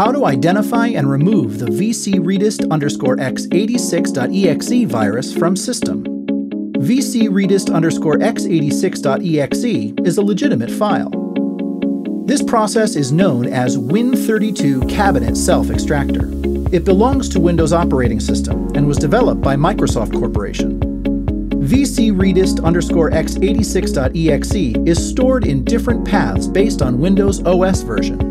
how to identify and remove the VCRedist_x86.exe virus from system. VCRedist_x86.exe is a legitimate file. This process is known as Win32 Cabinet Self-Extractor. It belongs to Windows operating system and was developed by Microsoft Corporation. VCRedist_x86.exe is stored in different paths based on Windows OS version.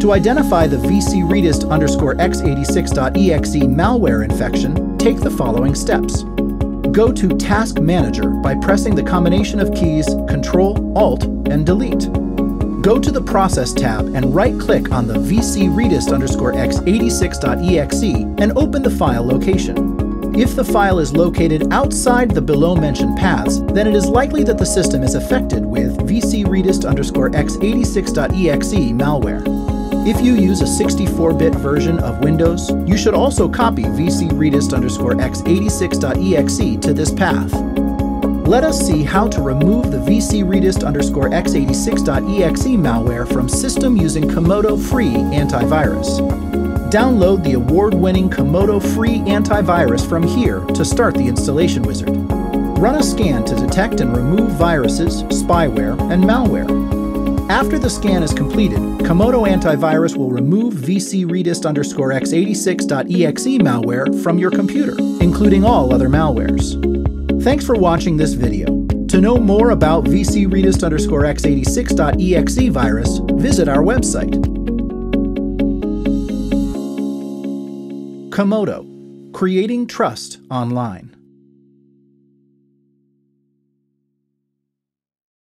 To identify the VCRedist_x86.exe malware infection, take the following steps. Go to Task Manager by pressing the combination of keys Ctrl, Alt, and Delete. Go to the Process tab and right-click on the VCRedist_x86.exe and open the file location. If the file is located outside the below-mentioned paths, then it is likely that the system is affected with VCRedist_x86.exe malware. If you use a 64-bit version of Windows, you should also copy VCRedist_x86.exe to this path. Let us see how to remove the VCRedist_x86.exe malware from system using Komodo Free Antivirus. Download the award-winning Komodo Free Antivirus from here to start the installation wizard. Run a scan to detect and remove viruses, spyware, and malware. After the scan is completed, Komodo Antivirus will remove VCRedist_x86.exe malware from your computer, including all other malwares. Thanks for watching this video. To know more about VCRedist_x86.exe virus, visit our website. Komodo, creating trust online.